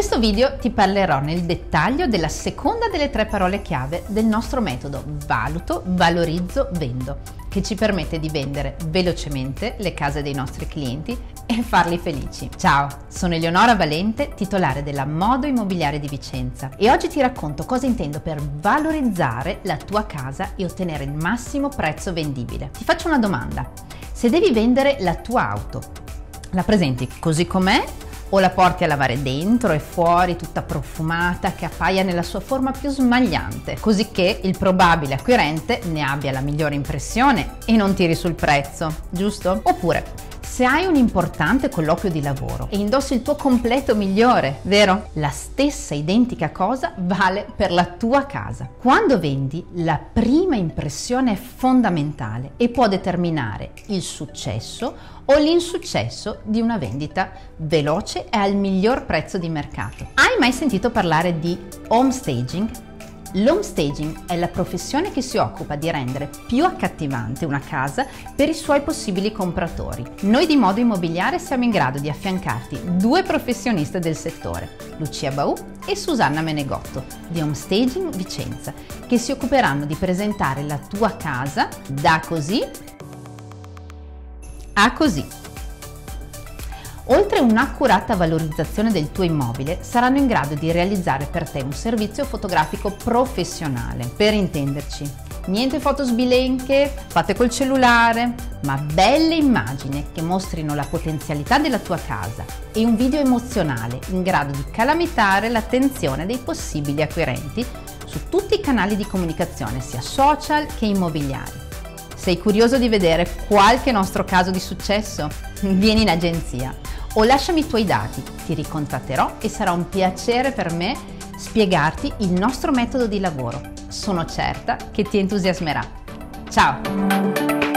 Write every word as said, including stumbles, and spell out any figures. questo video ti parlerò nel dettaglio della seconda delle tre parole chiave del nostro metodo valuto, valorizzo, vendo, che ci permette di vendere velocemente le case dei nostri clienti e farli felici. Ciao, sono Eleonora Valente, titolare della Modo Immobiliare di Vicenza, e oggi ti racconto cosa intendo per valorizzare la tua casa e ottenere il massimo prezzo vendibile. Ti faccio una domanda: se devi vendere la tua auto, la presenti così com'è o la porti a lavare dentro e fuori tutta profumata che appaia nella sua forma più smagliante, così che il probabile acquirente ne abbia la migliore impressione e non tiri sul prezzo, giusto? Oppure, se hai un importante colloquio di lavoro e indossi il tuo completo migliore, vero? La stessa identica cosa vale per la tua casa. Quando vendi, la prima impressione è fondamentale e può determinare il successo o l'insuccesso di una vendita veloce e al miglior prezzo di mercato. Hai mai sentito parlare di home staging? L'home staging è la professione che si occupa di rendere più accattivante una casa per i suoi possibili compratori. Noi di Modo Immobiliare siamo in grado di affiancarti due professioniste del settore, Lucia Baù e Susanna Menegotto di Home Staging Vicenza, che si occuperanno di presentare la tua casa da così a così. Oltre un'accurata valorizzazione del tuo immobile, saranno in grado di realizzare per te un servizio fotografico professionale. Per intenderci, niente foto sbilenche, fatte col cellulare, ma belle immagini che mostrino la potenzialità della tua casa e un video emozionale in grado di calamitare l'attenzione dei possibili acquirenti su tutti i canali di comunicazione, sia social che immobiliari. Sei curioso di vedere qualche nostro caso di successo? Vieni in agenzia o lasciami i tuoi dati, ti ricontatterò e sarà un piacere per me spiegarti il nostro metodo di lavoro. Sono certa che ti entusiasmerà. Ciao!